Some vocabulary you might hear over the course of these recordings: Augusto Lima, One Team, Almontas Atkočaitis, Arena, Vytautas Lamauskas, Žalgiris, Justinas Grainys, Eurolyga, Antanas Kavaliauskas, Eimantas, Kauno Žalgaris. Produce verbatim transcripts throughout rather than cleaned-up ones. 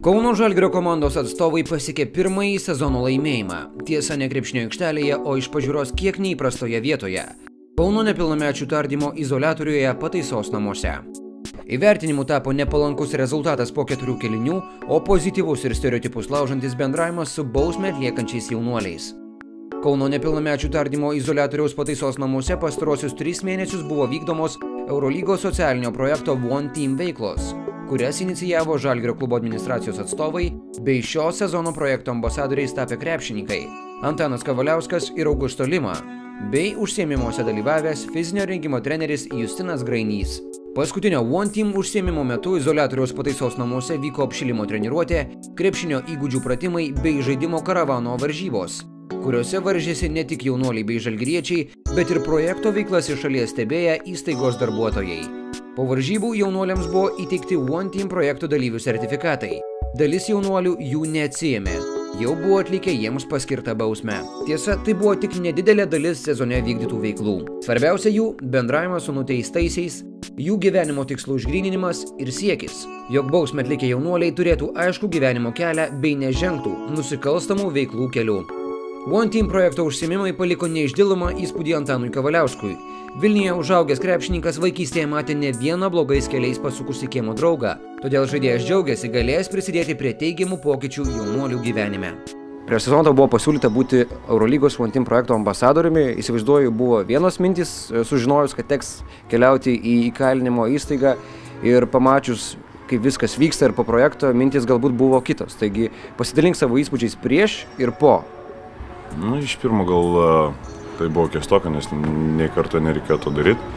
Kauno Žalgirio komandos atstovai pasiekė pirmąjį sezono laimėjimą. Tiesa, ne krepšinio aikštelėje, o iš pažiūros kiek neįprastoje vietoje. Kauno nepilnamečių tardymo izoliatoriuje pataisos namuose. Įvertinimu tapo nepalankus rezultatas po keturių kėlinių, o pozityvus ir stereotipus laužantis bendravimas su bausmę atliekančiais jaunuoliais. Kauno nepilnamečių tardymo izoliatoriaus pataisos namuose pastarosius tris mėnesius buvo vykdomos Eurolygos socialinio projekto One Team veiklos, kurias inicijavo Žalgirio klubo administracijos atstovai bei šio sezono projekto ambasadoriais tapę krepšininkai Antanas Kavaliauskas ir Augusto Lima, bei užsiėmimuose dalyvavęs fizinio rengimo treneris Justinas Grainys. Paskutinio One Team užsiėmimo metu izoliatoriaus pataisos namuose vyko apšilimo treniruotė, krepšinio įgūdžių pratimai bei žaidimo karavano varžybos, kuriuose varžėsi ne tik jaunuoliai bei žalgiriečiai, bet ir projekto veiklas iš šalies stebėję įstaigos darbuotojai. Po varžybų jaunuoliams buvo įteikti One Team projekto dalyvių sertifikatai. Dalis jaunuolių jų neatsiėmė, jau buvo atlikę jiems paskirtą bausmę. Tiesa, tai buvo tik nedidelė dalis sezone vykdytų veiklų. Svarbiausia jų – bendravimas su nuteistaisiais, jų gyvenimo tikslų išgryninimas ir siekis, jog bausmę atlikę jaunuoliai turėtų aiškų gyvenimo kelią bei nežengtų nusikalstamų veiklų kelių. One Team projekto užsiėmimai paliko neišdilomą įspūdį Antanui Kavaliauskui. Vilniuje užaugęs krepšininkas vaikystėje matė ne vieną blogais keliais pasukusi kiemo draugą, todėl žaidėjas džiaugiasi galėjęs prisidėti prie teigiamų pokyčių jaunuolių gyvenime. Prieš sezoną buvo pasiūlyta būti Eurolygos One Team projekto ambasadoriumi. Įsivaizduoju, buvo vienos mintys, sužinojus, kad teks keliauti į įkalinimo įstaigą ir pamačius, kaip viskas vyksta ir po projekto, mintys galbūt buvo kitos. Taigi pasidalink savo įspūdžiais prieš ir po. Nu, iš pirmo gal tai buvo keistoka, nes nei karto nereikėjo to daryti,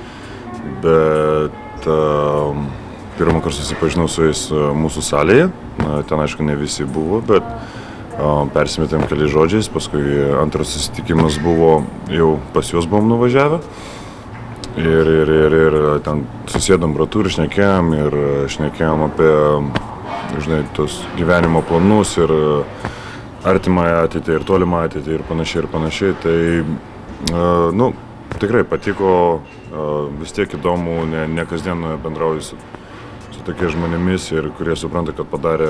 bet uh, pirmą kartą susipažinau su jais mūsų salėje, ten aišku ne visi buvo, bet uh, persimetėm keli žodžiais, paskui antras susitikimas buvo, jau pas juos buvom nuvažiavę ir, ir, ir, ir ten susėdom ratų ir šnekėjom, ir šnekėjom apie, žinai, tos gyvenimo planus ir artimą ateitį ir tolimą ateitį ir panašiai ir panašiai, tai nu, tikrai patiko, vis tiek įdomu, ne, ne kasdien bendrauju su, su tokie žmonėmis ir kurie supranta, kad padarė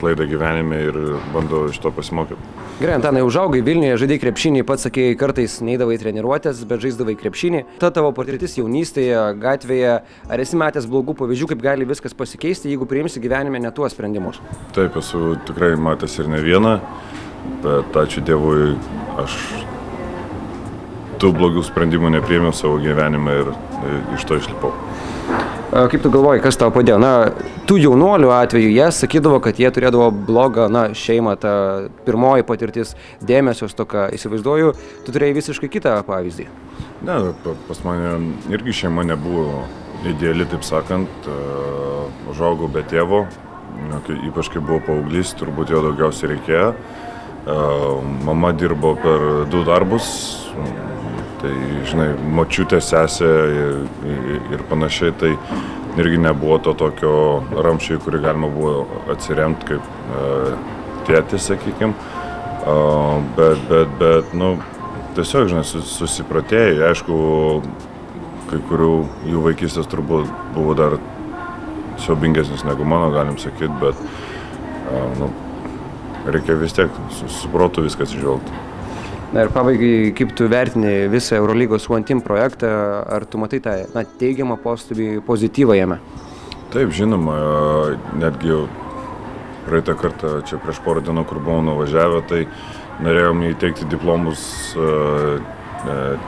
klaidą gyvenime ir bando iš to pasimokyti. Gerai, Antanai, užaugai Vilniuje, žaidėjai krepšinį, pats sakėjai, kartais neidavai treniruotės, bet žaisdavai krepšinį. Ta tavo patirtis jaunystėje, gatvėje, ar esi matęs blogų pavyzdžių, kaip gali viskas pasikeisti, jeigu priimsi gyvenime ne tuos sprendimus? Taip, esu tikrai matęs ir ne vieną, bet ačiū Dievui, aš tų blogių sprendimų nepriėmiau savo gyvenime ir iš to išlipau. Kaip tu galvoji, kas tau padėjo? Na, tų jaunuolių atveju jie sakydavo, kad jie turėdavo blogą, na, šeimą, ta pirmoji patirtis, dėmesio stoka. Įsivaizduoju, tu turėjai visiškai kitą pavyzdį. Ne, pas mane irgi šeima nebuvo ideali, taip sakant, užaugau be tėvo, ypač kai buvo paauglys, turbūt jo daugiausiai reikėjo. Mama dirbo per du darbus. Tai, žinai, močiutė, sesė ir, ir panašiai, tai irgi nebuvo to tokio ramščio, į kurį galima buvo atsiremti kaip e, tėtis, sakykim. E, bet, bet, bet, nu, tiesiog, žinai, susipratėjai, aišku, kai kurių jų vaikystės turbūt buvo dar siaubingesnis negu mano, galim sakyti, bet, e, nu, reikia vis tiek su protu viskas išvelgti. Na ir pabaigai, kaip tu vertini visą Eurolygos One Team projektą, ar tu matai tą, na, teigiamą postūmį, pozityvą jame? Taip, žinoma, netgi praeitą kartą, čia prieš porą dienų, kur buvau nuvažiavę, tai norėjom įteikti diplomus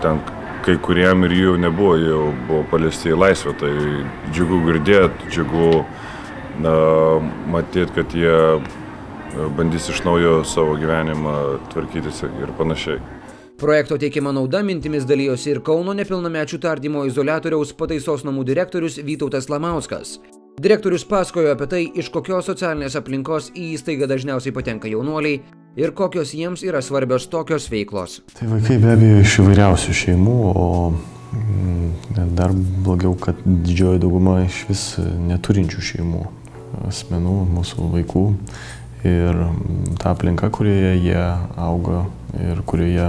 ten kai kuriem ir jų nebuvo, jau buvo paliesti į laisvę, tai džiugu girdėt, džiugu matyt, kad jie bandys iš naujo savo gyvenimą tvarkytis ir panašiai. Projekto teikiama nauda mintimis dalijosi ir Kauno nepilnamečių tardymo izoliatoriaus pataisos namų direktorius Vytautas Lamauskas. Direktorius pasakojo apie tai, iš kokios socialinės aplinkos į įstaigą dažniausiai patenka jaunuoliai ir kokios jiems yra svarbios tokios veiklos. Tai vaikai be abejo iš įvairiausių šeimų, o dar blogiau, kad didžioji dauguma iš vis neturinčių šeimų asmenų, mūsų vaikų. Ir ta aplinka, kurioje jie auga ir kurioje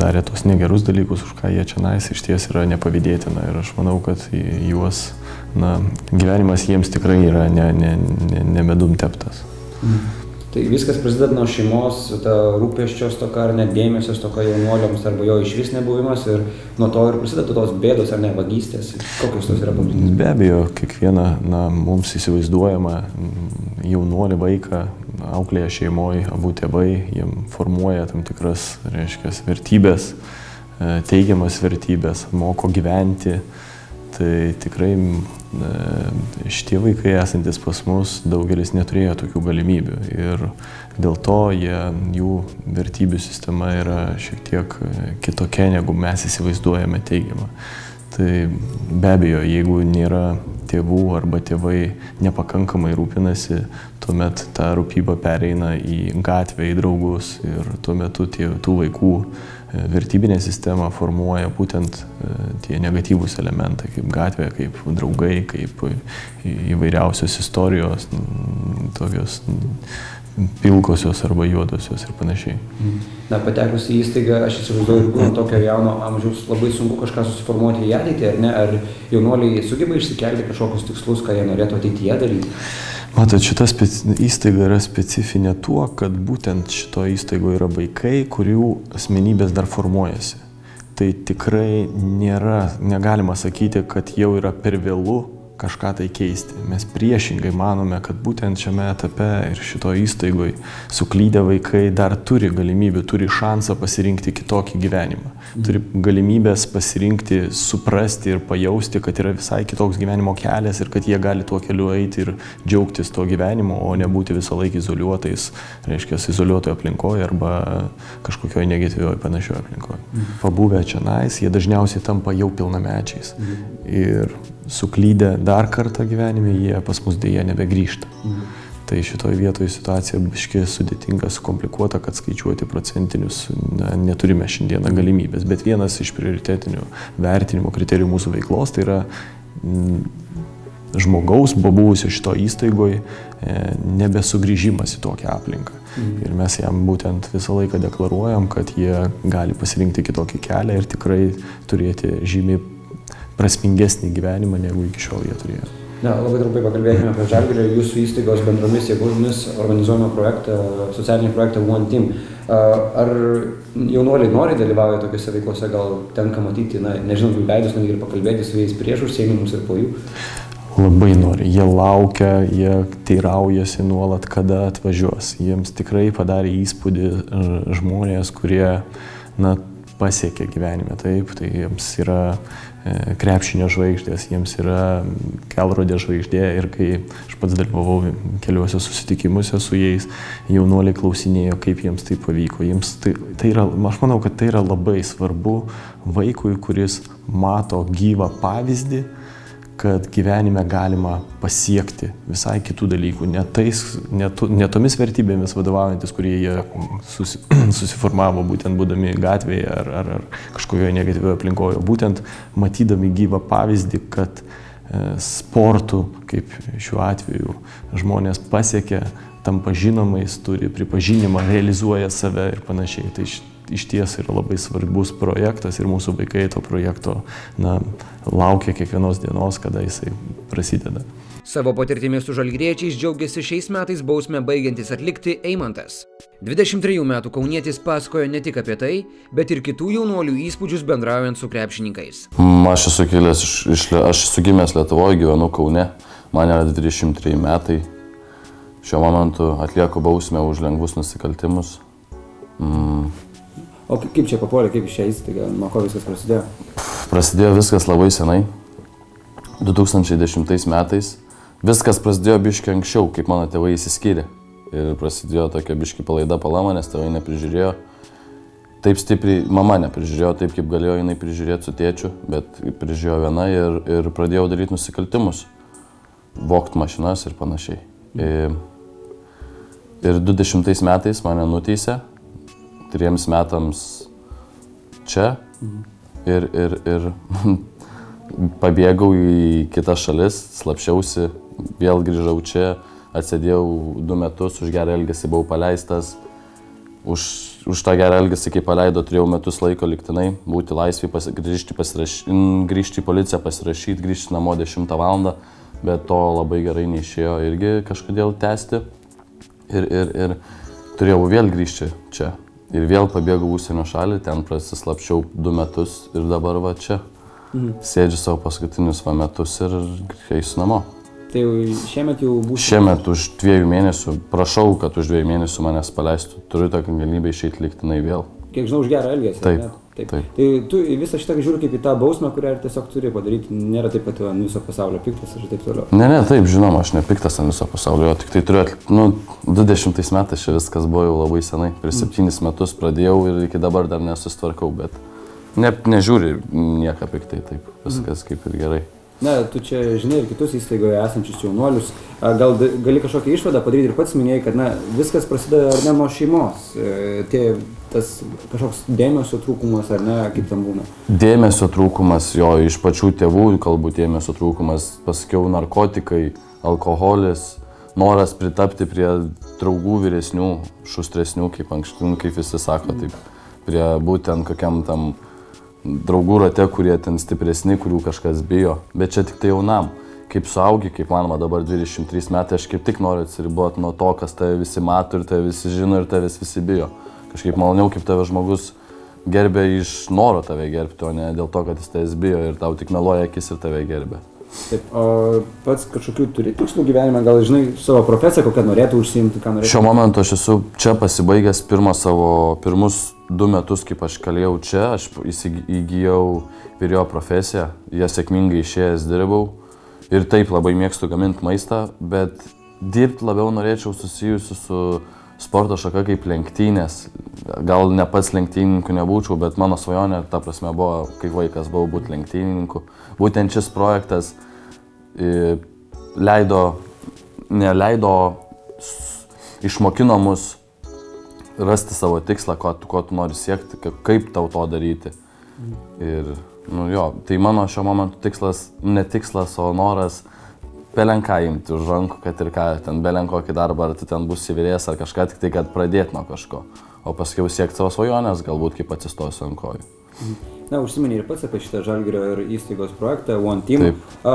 darė tos negerus dalykus, už ką jie čia nais iš ties yra nepavydėtina. Ir aš manau, kad juos, na, gyvenimas jiems tikrai yra ne, ne, ne, ne medum teptas. Mhm. Tai viskas prasideda nuo šeimos, ta rūpesčio stoka ar net dėmesio stoka jaunuoliams arba jo išvis nebuvimas, ir nuo to ir prasideda tos bėdos ar ne vagystės. Kokios tos yra pagrindinės? Be abejo, kiekvieną, na, mums įsivaizduojama jaunuolį vaiką auklėja šeimoje, abu tėvai, jiem formuoja tam tikras, reiškia, vertybės, teigiamas vertybės, moko gyventi. Tai tikrai šitie vaikai esantis pas mus, daugelis neturėjo tokių galimybių, ir dėl to jie, jų vertybių sistema yra šiek tiek kitokia, negu mes įsivaizduojame teigiamą. Tai be abejo, jeigu nėra tėvų arba tėvai nepakankamai rūpinasi, tuomet ta rūpyba pereina į gatvę, į draugus, ir tuo metu tie, tų vaikų vertybinė sistema formuoja būtent tie negatyvūs elementai, kaip gatvė, kaip draugai, kaip įvairiausios istorijos, tokios pilkosios arba juodosios ir panašiai. Na, patekus į įstaigą, aš įsivaizduoju, ir tokio jauno amžiaus labai sunku kažką susiformuoti į ateitį, ar ne? Ar jaunuoliai sugeba išsikelti kažkokius tikslus, ką jie norėtų ateityje daryti? Matot, šita įstaiga yra specifinė tuo, kad būtent šito įstaigoje yra vaikai, kurių asmenybės dar formuojasi. Tai tikrai nėra, negalima sakyti, kad jau yra per vėlu kažką tai keisti. Mes priešingai manome, kad būtent šiame etape ir šito įstaigoje suklydę vaikai dar turi galimybę, turi šansą pasirinkti kitokį gyvenimą. Turi galimybės pasirinkti, suprasti ir pajausti, kad yra visai kitoks gyvenimo kelias ir kad jie gali tuo keliu eiti ir džiaugtis tuo gyvenimu, o nebūti visą laiką izoliuotais, reiškia, izoliuotoje aplinkoje arba kažkokioje negatyvioje panašioje aplinkoje. Pabuvę čia nais, jie dažniausiai tampa jau pilnamečiais. Ir suklydę dar kartą gyvenime, jie pas mus dėja nebegrįžta. Mhm. Tai šitoje vietoje situacija biškiai sudėtinga, sukomplikuota, kad skaičiuoti procentinius na, neturime šiandieną galimybės. Bet vienas iš prioritetinių vertinimo kriterijų mūsų veiklos tai yra m, žmogaus, buvusio šito įstaigoje, e, nebesugrįžimas į tokią aplinką. Mhm. Ir mes jam būtent visą laiką deklaruojam, kad jie gali pasirinkti kitokį kelią ir tikrai turėti žymiai prasmingesnį gyvenimą, negu iki šiol jie turėjo. Na, labai trumpai pakalbėkime apie Žalgirio, jūsų įstaigos bendromis jėgomis organizuojamą projektą, socialinį projektą One Team. Ar jaunuoliai nori dalyvauja tokiuose veiklose, gal tenka matyti, na, nežinau, veidus, netgi ir pakalbėti su jais prieš užsiėmimus ir po jų? Labai nori, jie laukia, jie teiraujasi nuolat, kada atvažiuos. Jiems tikrai padarė įspūdį žmonės, kurie, na, pasiekia gyvenime, taip, tai jiems yra krepšinio žvaigždės, jiems yra kelrodė žvaigždė, ir kai aš pats dalyvavau keliuose susitikimuose su jais, jaunuoliai klausinėjo, kaip jiems tai pavyko. Jiems tai, tai yra, aš manau, kad tai yra labai svarbu vaikui, kuris mato gyvą pavyzdį, kad gyvenime galima pasiekti visai kitų dalykų, ne, tais, ne, tu, ne tomis vertybėmis vadovaujantis, kurie jie susi, susiformavo būtent būdami gatvėje ar, ar, ar kažkokioje negatyvioje aplinkoje, būtent matydami gyvą pavyzdį, kad e, sportu, kaip šiuo atveju, žmonės pasiekia, tampa žinomais, turi pripažinimą, realizuoja save ir panašiai. Tai iš, iš ties yra labai svarbus projektas, ir mūsų vaikai to projekto, na, laukia kiekvienos dienos, kada jisai prasideda. Savo patirtimi su žalgiriečiais džiaugiasi šiais metais bausmę baigiantis atlikti Eimantas. dvidešimt trejų metų kaunietis pasakojo ne tik apie tai, bet ir kitų jaunuolių įspūdžius bendraujant su krepšininkais. Aš esu, kilęs, iš, iš, aš esu gimęs Lietuvoje, gyvenu Kaune, man yra dvidešimt treji metai. Šiuo momentu atlieku bausmę už lengvus nusikaltimus. Mm. O kaip čia papuolė, kaip iš čia įstaigą, nuo ko viskas prasidėjo? Prasidėjo viskas labai senai, du tūkstančiai dešimtais metais. Viskas prasidėjo biški anksčiau, kaip mano tėvai įsiskyrė. Ir prasidėjo tokia biški palaida palama, nes tėvai neprižiūrėjo. Taip stipriai, mama neprižiūrėjo taip, kaip galėjo jinai prižiūrėti su tėčiu, bet prižiūrėjo viena, ir, ir pradėjau daryti nusikaltimus. Vokt mašinas ir panašiai. Ir Ir dvidešimtais metais mane nuteisė, triems metams čia, ir, ir, ir pabėgau į kitas šalis, slapšiausi, vėl grįžau čia, atsėdėjau du metus, už gerą elgesį buvau paleistas, už už tą gerą elgesį, kai paleido, turėjau metus laiko liktinai būti laisvį, pas, grįžti, grįžti į policiją, pasirašyti, grįžti namo dešimtą valandą, bet to labai gerai neišėjo irgi kažkodėl tęsti. Ir, ir, ir turėjau vėl grįžti čia. Ir vėl pabėgau užsienio šalį, ten prasislapčiau du metus ir dabar va čia. Mhm. Sėdžiu savo paskutinius va metus ir eisiu namo. Tai jau šiemet jau būsiu? Šiemet už dviejų mėnesių, prašau, kad už dviejų mėnesių manęs paleistų, turiu tokią galimybę išeiti liktinai vėl. Kiek žinau, už gerą elgesį. Taip, taip. Taip. Tai tu visą šitą žiūri kaip į tą bausmę, kurią ir tiesiog turi padaryti, nėra taip, kad ant viso pasaulio piktas ir taip toliau. Ne, ne, taip, žinoma, aš ne piktas ant viso pasaulio, tik tai turiu atlikti, nu, dvidešimtais metais čia viskas buvo jau labai senai, prieš septynis mm. metus pradėjau ir iki dabar dar nesustvarkau, bet ne, nežiūri nieko piktai, taip, viskas mm. kaip ir gerai. Na, tu čia žinai ir kitus įstaigoje esančius jaunuolius, gal gali kažkokią išvadą padaryti ir pats minėjai, kad na, viskas prasideda ar ne nuo šeimos, tie, tas kažkoks dėmesio trūkumas ar ne, kaip tam būna? Dėmesio trūkumas, jo, iš pačių tėvų kalbų dėmesio trūkumas, pasakiau, narkotikai, alkoholis, noras pritapti prie draugų vyresnių, šustresnių, kaip anksčiau, kaip visi sako, taip, prie būtent kokiam tam draugų rate, kurie ten stipresni, kurių kažkas bijo. Bet čia tik tai jaunam. Kaip suaugi, kaip manoma dabar dvidešimt trys metai, aš kaip tik noriu atsiriboti nuo to, kas tave visi mato ir tave visi žino ir tave visi bijo. Kažkaip maloniau, kaip tave žmogus gerbė iš noro tave gerbti, o ne dėl to, kad jis tave bijo ir tau tik meluoja akis ir tave gerbė. Taip, o pats kažkokių turi tikslų gyvenime, gal žinai savo profesiją, kokią norėtų užsiimti, ką norėtų? Šiuo momentu aš esu čia pasibaigęs pirmą savo, pirmus du metus, kaip aš kalėjau čia, aš įgyjau virėjo profesiją, ją sėkmingai išėjęs dirbau ir taip labai mėgstu gaminti maistą, bet dirbti labiau norėčiau susijusiu su sporto šaka kaip lenktynės. Gal ne pats lenktynininkų nebūčiau, bet mano svajonė, ta prasme, buvo, kai vaikas buvau, būti lenktynininku. Būtent šis projektas leido, neleido, išmokino mus rasti savo tikslą, ko, ko tu nori siekti, kaip tau to daryti. Ir, nu jo, tai mano šio momentu tikslas, ne tikslas, o noras belenką imti už rankų, kad ir ką, ten belenkokį darbą, ar tu ten būsi vyrės, ar kažką, tik tai, kad pradėti nuo kažko. O paskiau siekti savo svajonės, galbūt kaip atsistosiu ant kojų. Na, užsiminė ir pats apie šitą Žalgirio ir įstaigos projektą One Team. A,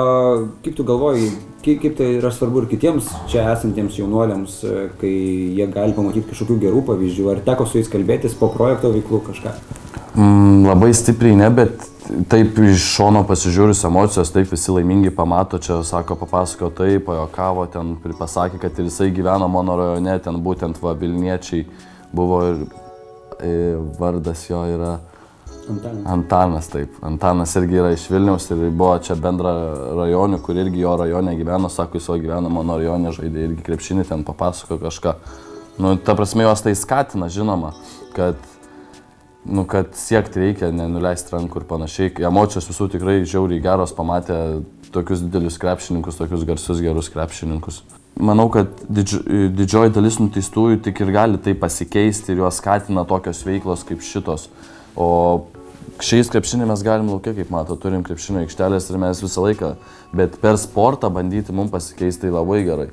kaip tu galvoji, kaip, kaip tai yra svarbu ir kitiems čia esantiems jaunuoliams, kai jie gali pamatyti kažkokių gerų pavyzdžių, ar teko su jais kalbėtis po projekto veiklų kažką? Mm, labai stipriai ne, bet taip iš šono pasižiūrius emocijos, taip visi laimingi pamato, čia sako, papasako taip, pajokavo, ten pasakė, kad ir jisai gyveno mano rajone, ten būtent va, Vilniečiai buvo ir, ir vardas jo yra Antanas. Antanas, taip. Antanas irgi yra iš Vilniaus ir buvo čia bendra rajonių, kur irgi jo rajone gyveno, sako, jis jo gyveno mano rajone, žaidė irgi krepšinį, ten papasako kažką. Nu, ta prasme, jos tai skatina, žinoma, kad nu, kad siekti reikia, nenuleisti rankų ir panašiai. Emocijos visų tikrai žiauriai geros, pamatė tokius didelius krepšininkus, tokius garsius gerus krepšininkus. Manau, kad didž... didžioji dalis nuteistųjų tik ir gali tai pasikeisti ir juos skatina tokios veiklos kaip šitos. O šiais krepšinį mes galim laukia, kaip mato, turim krepšinio aikštelės ir mes visą laiką, bet per sportą bandyti mums pasikeisti tai labai gerai.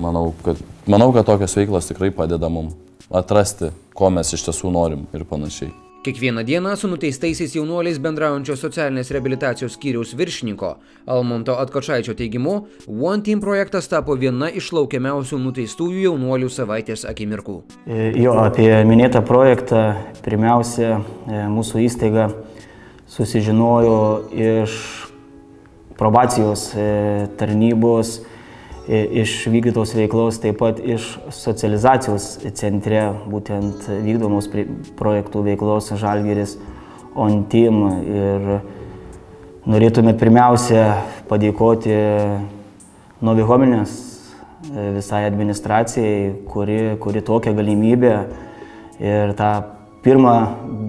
Manau, kad, manau, kad tokios veiklos tikrai padeda mums atrasti, ko mes iš tiesų norim ir panašiai. Kiekvieną dieną su nuteistaisiais jaunuoliais bendraujančio socialinės reabilitacijos skyriaus viršininko Almonto Atkočaičio teigimu, One Team projektas tapo viena iš laukiamiausių nuteistųjų jaunuolių savaitės akimirkų. Jo, apie minėtą projektą pirmiausia mūsų įstaiga susižinojo iš probacijos tarnybos, iš vykdytos veiklos, taip pat iš socializacijos centre, būtent vykdomos projektų veiklos Žalgiris One Team. Ir norėtume pirmiausia padėkoti Novi Hominės visai administracijai, kuri, kuri tokią galimybę ir tą pirmą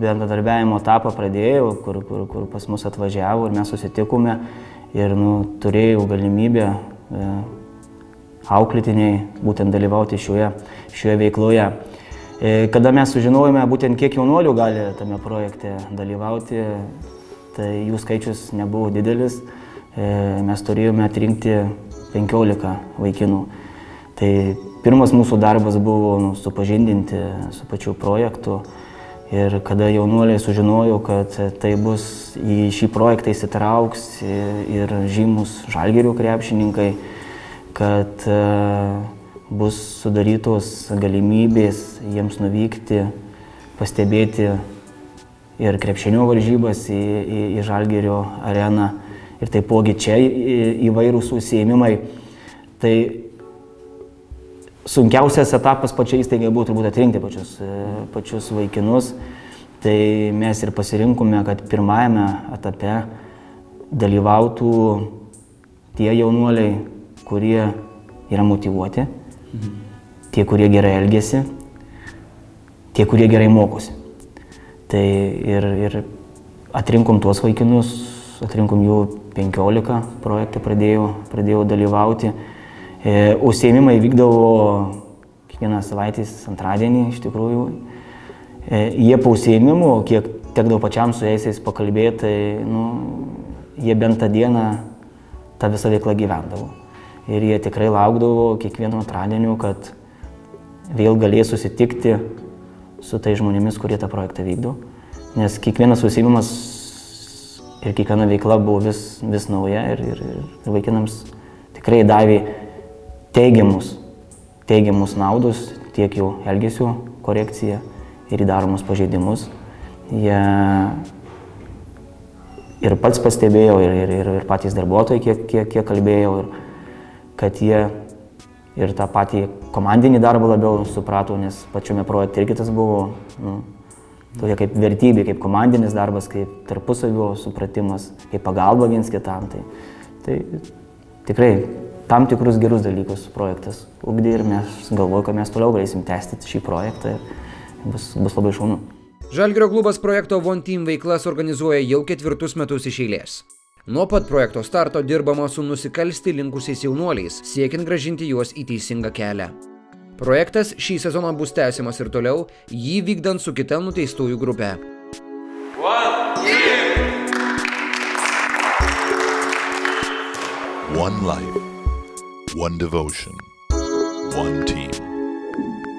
bendradarbiavimo etapą pradėjo, kur, kur, kur pas mus atvažiavo ir mes susitikome ir nu, turėjau galimybę e, auklitiniai būtent dalyvauti šioje, šioje veikloje. Kada mes sužinojome būtent kiek jaunuolių gali tame projekte dalyvauti, tai jų skaičius nebuvo didelis, mes turėjome atrinkti penkiolika vaikinų. Tai Pirmas mūsų darbas buvo nu, supažindinti su pačiu projektu ir kada jaunuoliai sužinojo, kad tai bus į šį projektą įsitrauks ir žymus Žalgirio krepšininkai, kad bus sudarytos galimybės jiems nuvykti, pastebėti ir krepšinio varžybas į, į, į Žalgirio areną ir taipogi čia įvairūs užsiėmimai. Tai sunkiausias etapas pačiais taigai buvo turbūt atrinkti pačius, pačius vaikinus. Tai mes ir pasirinkome, kad pirmajame etape dalyvautų tie jaunuoliai, kurie yra motyvuoti, tie, kurie gerai elgiasi, tie, kurie gerai mokosi. Tai ir, ir atrinkom tuos vaikinus, atrinkom jų penkiolika, projekte pradėjau, pradėjau dalyvauti. Užsiėmimai vykdavo kiekvieną savaitės antradienį, iš tikrųjų. Jie po užsiėmimų, kiek tekdavo pačiam su jais pakalbėti, tai nu, jie bent tą dieną tą visą veiklą gyvendavo. Ir jie tikrai laukdavo kiekvieno antradienio, kad vėl galės susitikti su tai žmonėmis, kurie tą projektą vykdo. Nes kiekvienas užsiėmimas ir kiekviena veikla buvo vis, vis nauja ir, ir, ir vaikinams tikrai davė Teigiamus, teigiamus naudus, tiek jau elgesio korekcija ir įdaromus pažeidimus. Jie ir pats pastebėjau, ir, ir, ir patys darbuotojai, kiek, kiek, kiek kalbėjau, ir, kad jie ir tą patį komandinį darbą labiau suprato, nes pačiame projekte irgi tas buvo nu, tokia kaip vertybė, kaip komandinis darbas, kaip tarpusavio supratimas, kaip pagalba viens kitam. Tai, tai tikrai tam tikrus gerus dalykus projektas ugdė ir mes galvoju, kad mes toliau galėsim tęsti šį projektą ir bus, bus labai šaunu. Žalgirio klubas projekto One Team veiklas organizuoja jau ketvirtus metus iš eilės. Nuo pat projekto starto dirbama su nusikalsti linkusiais jaunuoliais, siekiant grąžinti juos į teisingą kelią. Projektas šį sezoną bus tęsiamas ir toliau, jį vykdant su kita nuteistųjų grupe. One Team! One Life. One devotion, one team.